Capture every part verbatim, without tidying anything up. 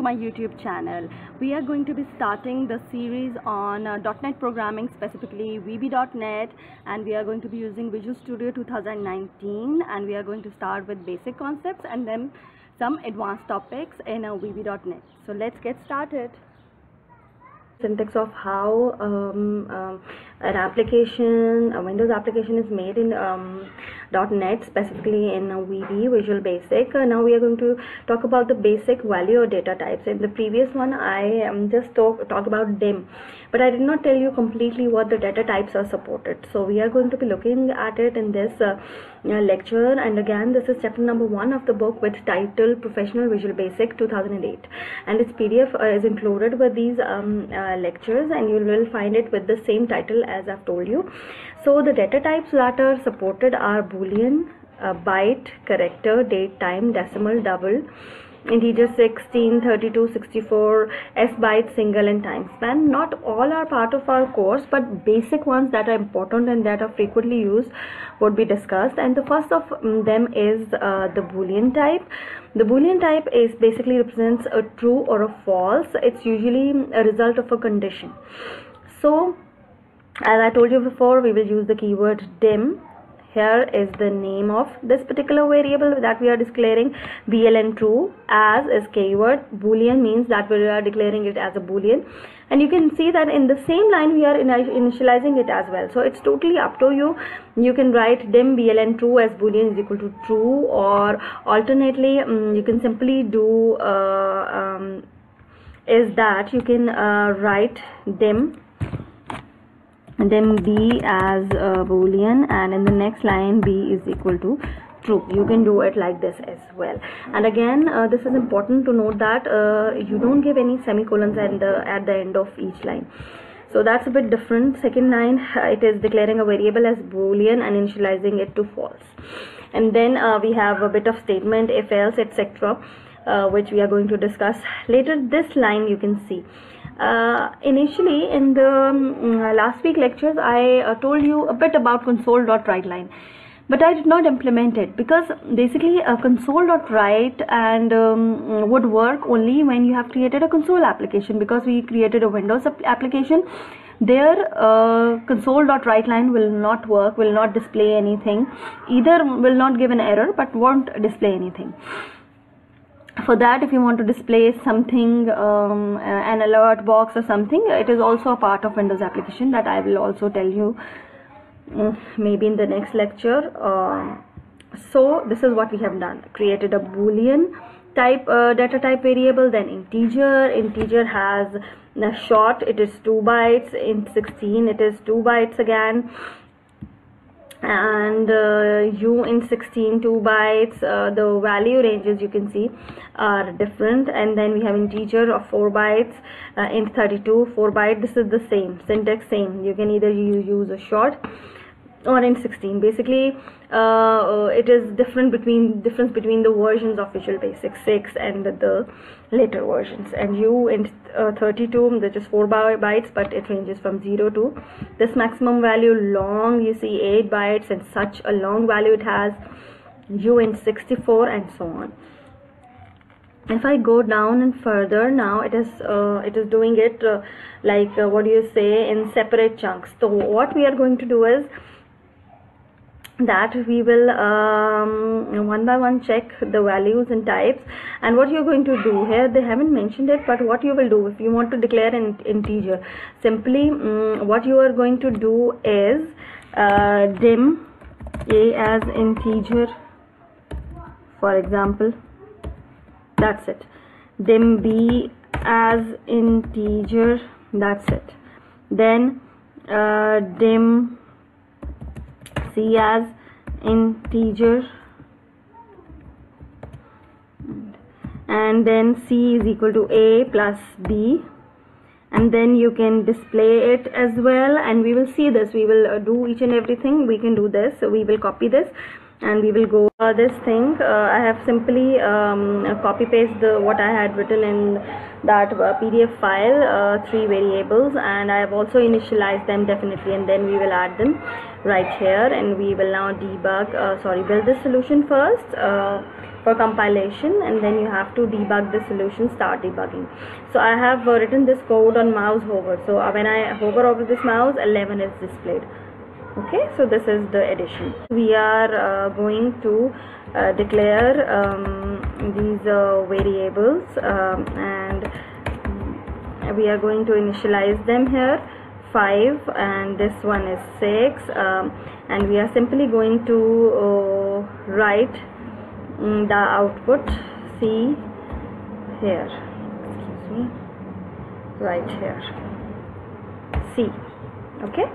to my YouTube channel. We are going to be starting the series on uh, .NET programming, specifically V B dot net, and we are going to be using Visual Studio two thousand nineteen, and we are going to start with basic concepts and then some advanced topics in uh, V B dot net. So let's get started. Syntax of how um, um, an application, a Windows application is made in um, .NET, specifically in V B, Visual Basic. Uh, now we are going to talk about the basic value or data types. In the previous one, I um, just talk, talk about D I M, but I did not tell you completely what the data types are supported. So we are going to be looking at it in this uh, lecture. And again, this is chapter number one of the book with title Professional Visual Basic two thousand eight, and its P D F uh, is included with these um, uh, lectures, and you will find it with the same title as I've told you. So the data types that are supported are Boolean, uh, byte, character, date, time, decimal, double, integer sixteen, thirty-two, sixty-four, s byte, single, and time span. Not all are part of our course, but basic ones that are important and that are frequently used would be discussed. And the first of them is uh, the Boolean type. The Boolean type is basically represents a true or a false. It's usually a result of a condition. So as I told you before, we will use the keyword dim. Here is the name of this particular variable that we are declaring, B L N true, as is keyword. Boolean means that we are declaring it as a Boolean. And you can see that in the same line we are initializing it as well. So it's totally up to you. You can write dim B L N true as Boolean is equal to true, or alternately um, you can simply do uh, um, is that you can uh, write dim dim b as uh, Boolean, and in the next line b is equal to true. You can do it like this as well. And again, uh, this is important to note that uh, you don't give any semicolons at the at the end of each line. So that's a bit different. Second line, it is declaring a variable as Boolean and initializing it to false. And then uh, we have a bit of statement, if else, etc., uh, which we are going to discuss later. This line you can see, Uh, initially in the um, last week lectures, I uh, told you a bit about console dot write line, but I did not implement it because basically a console dot write and um, would work only when you have created a console application, because we created a Windows application. Their uh, console dot write line will not work, will not display anything, either will not give an error but won't display anything. For that, if you want to display something, um, an alert box or something, it is also a part of Windows application that I will also tell you maybe in the next lecture. Uh, so this is what we have done. Created a Boolean type uh, data type variable, then integer. Integer has a short, it is two bytes. Int sixteen, it is two bytes again. And uh, U int sixteen, two bytes. Uh, the value ranges you can see are different. And then we have integer of four bytes, uh, int thirty-two, four byte. This is the same syntax, same. You can either use a short or int sixteen. Basically uh, it is different between difference between the versions of Visual Basic six and the, the later versions. And U int thirty-two, which is four bytes, but it ranges from zero to this maximum value. Long, you see eight bytes, and such a long value it has. U int sixty-four, and so on. If I go down and further, now it is uh, it is doing it uh, like uh, what do you say, in separate chunks. So what we are going to do is that we will um, one by one check the values and types. And what you're going to do here, they haven't mentioned it, but what you will do if you want to declare an integer, simply um, what you are going to do is uh, dim a as integer, for example. That's it. Dim b as integer. That's it. Then uh, dim C as integer, and then C is equal to A plus B, and then you can display it as well. And we will see this, we will uh, do each and everything. We can do this, so we will copy this and we will go uh, this thing. uh, I have simply um, copy paste the what I had written in that uh, P D F file, uh, three variables, and I have also initialized them definitely, and then we will add them right here. And we will now debug, uh, sorry build this solution first. uh, for compilation, and then you have to debug the solution, start debugging. So I have written this code on mouse hover. So when I hover over this mouse, eleven is displayed. Okay, so this is the addition. We are uh, going to uh, declare um, these uh, variables um, and we are going to initialize them here. Five, and this one is six, um, and we are simply going to uh, write mm, the output C here, excuse me, right here, C. Okay,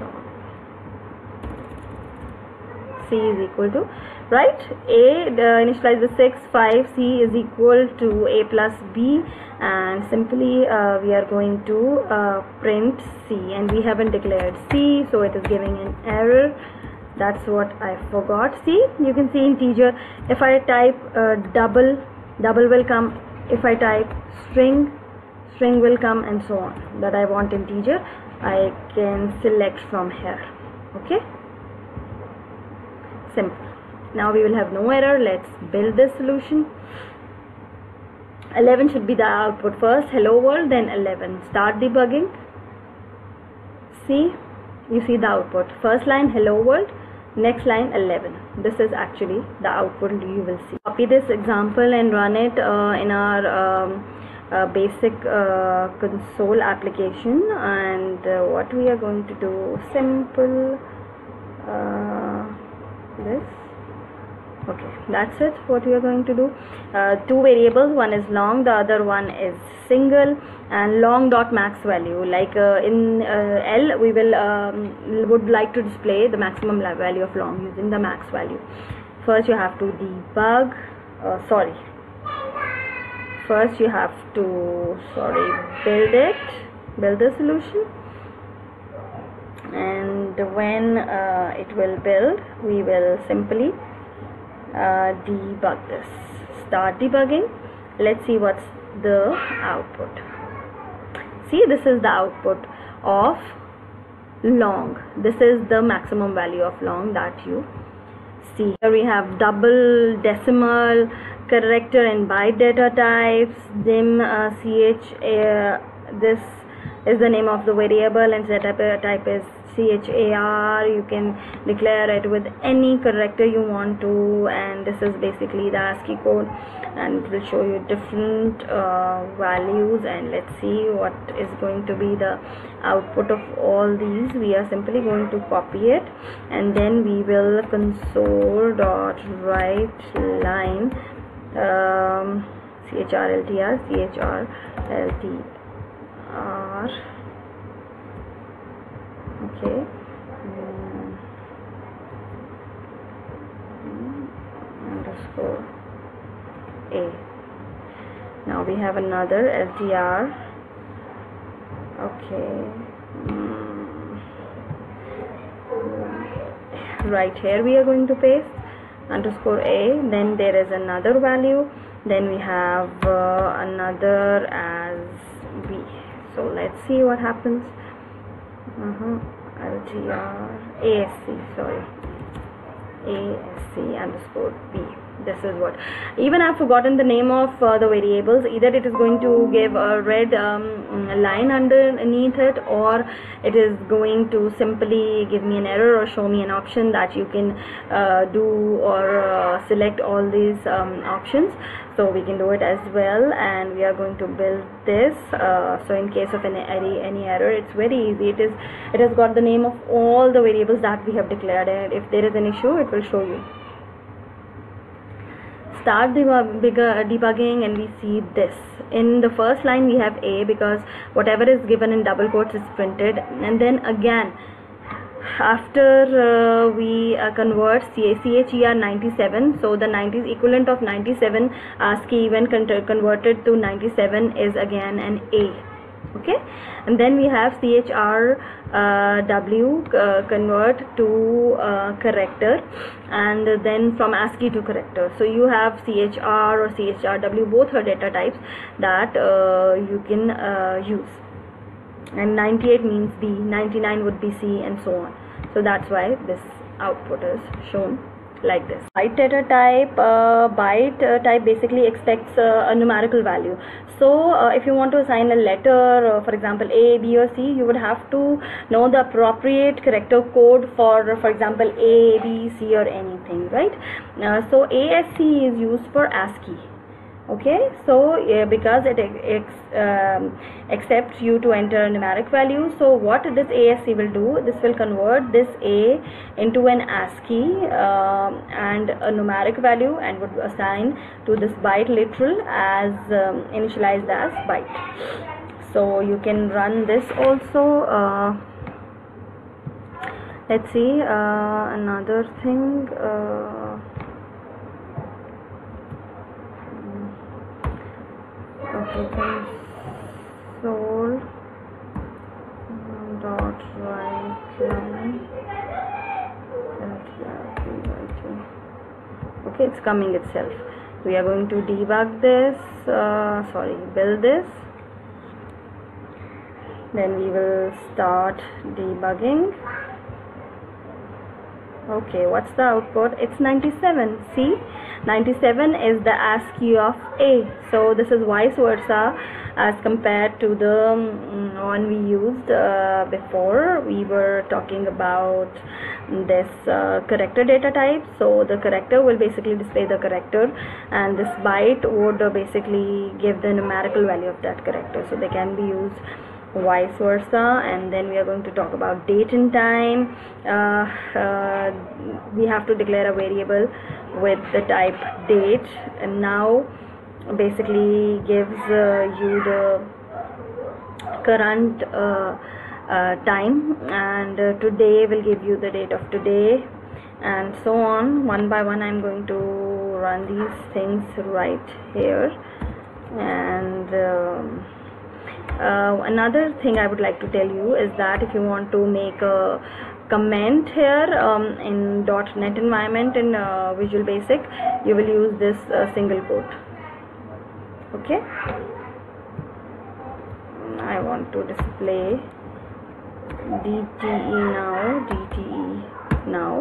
so C is equal to, right, A, uh, initialize the six, five, C is equal to A plus B, and simply uh, we are going to uh, print C, and we haven't declared C, so it is giving an error. That's what I forgot. See, you can see integer. If I type uh, double, double will come. If I type string, string will come, and so on. That I want integer, I can select from here. Okay, simple. Now we will have no error. Let's build this solution. eleven should be the output first. Hello world, then eleven. Start debugging. See, you see the output. First line hello world, next line eleven. This is actually the output you will see. Copy this example and run it uh, in our um, uh, basic uh, console application. And uh, what we are going to do, simple uh, this. Okay, that's it, what we are going to do. Uh, two variables, one is long, the other one is single, and long dot max value, like uh, in uh, L we will um, would like to display the maximum value of long using the max value. First you have to debug uh, sorry first you have to sorry build it build the solution, and when uh, it will build, we will simply Uh, debug this. Start debugging. Let's see what's the output. See, this is the output of long. This is the maximum value of long that you see. Here we have double, decimal, character and byte data types, dim, uh, ch, uh, this is the name of the variable, and data type is chr. You can declare it with any character you want to, and this is basically the ASCII code, and it will show you different uh, values. And let's see what is going to be the output of all these. We are simply going to copy it, and then we will console.write line um, chrltr chrltr R. Okay, mm. Mm. underscore A. Now we have another L T R. Okay, mm. Mm. Right here we are going to paste underscore A. Then there is another value. Then we have uh, another as B. So let's see what happens. Uh-huh. L T R A S C, sorry, A S C underscore B. This is what. Even I've forgotten the name of uh, the variables. Either it is going to give a red um, line underneath it, or it is going to simply give me an error or show me an option that you can uh, do or uh, select all these um, options. So we can do it as well, and we are going to build this. Uh, so in case of any, any any error, it's very easy. It is it has got the name of all the variables that we have declared, and if there is an issue, it will show you. Start debugging, and we see this. In the first line we have A, because whatever is given in double quotes is printed, and then again after uh, we uh, convert C H E R ninety-seven, so the nineties equivalent of ninety-seven ASCII when con converted to ninety-seven is again an A. Okay, and then we have chrw uh, uh, convert to uh, character, and then from ASCII to character. So you have chr or chrw, both are data types that uh, you can uh, use. And ninety-eight means B, ninety-nine would be C, and so on. So that's why this output is shown like this. Byte data type, uh, byte uh, type basically expects uh, a numerical value. So uh, if you want to assign a letter, uh, for example A, B or C, you would have to know the appropriate character code for, for example, A, B, C or anything, right? Uh, so A S C is used for ASCII. Okay, so uh, because it ex, um, accepts you to enter a numeric value, so what this A S C will do, this will convert this A into an ASCII um, and a numeric value, and would assign to this byte literal as um, initialized as byte. So you can run this also. Uh, let's see, uh, another thing. Uh, console dot write line. Okay, it's coming itself. We are going to debug this, uh, sorry, build this, then we will start debugging. Okay, what's the output? It's ninety-seven. See, ninety-seven is the ASCII of A. So this is vice versa as compared to the um, one we used uh, before. We were talking about this uh, character data type. So the character will basically display the character, and this byte would basically give the numerical value of that character. So they can be used vice versa. And then we are going to talk about date and time. Uh, uh, we have to declare a variable with the type date, and now basically gives uh, you the current uh, uh, time, and uh, today will give you the date of today, and so on. One by one, I'm going to run these things right here. And um, Uh, another thing I would like to tell you is that if you want to make a comment here um, in dot net environment in uh, Visual Basic, you will use this uh, single quote. Okay, I want to display D T E now, D T E now.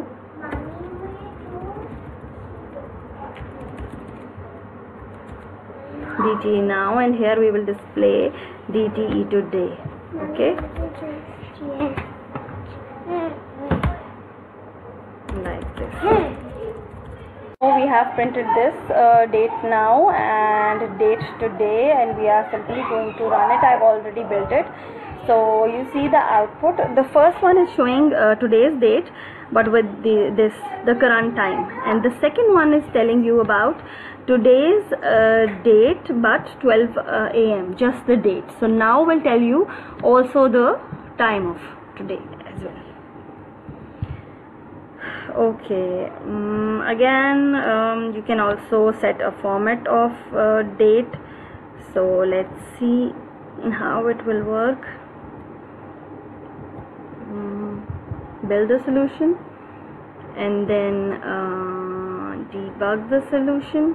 D T E now, and here we will display D T E today. Okay, like this. So we have printed this uh, date now and date today, and we are simply going to run it. I've already built it. So you see the output. The first one is showing uh, today's date, but with the this the current time, and the second one is telling you about today's uh, date, but twelve A M just the date. So now we'll tell you also the time of today as well. Okay, um, again um, you can also set a format of uh, date. So let's see how it will work. Um, build the solution, and then uh, debug the solution.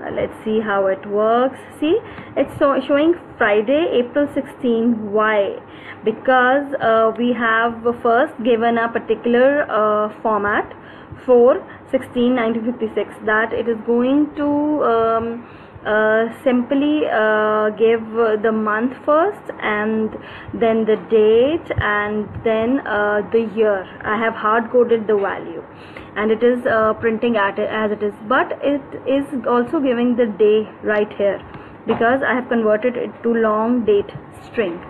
Uh, let's see how it works. See, it's so showing Friday, April sixteenth. Why? Because uh, we have first given a particular uh, format for sixteen nineteen fifty-six, that it is going to um, Uh, simply uh, give the month first, and then the date, and then uh, the year. I have hard-coded the value, and it is uh, printing at it as it is, but it is also giving the day right here because I have converted it to long date string.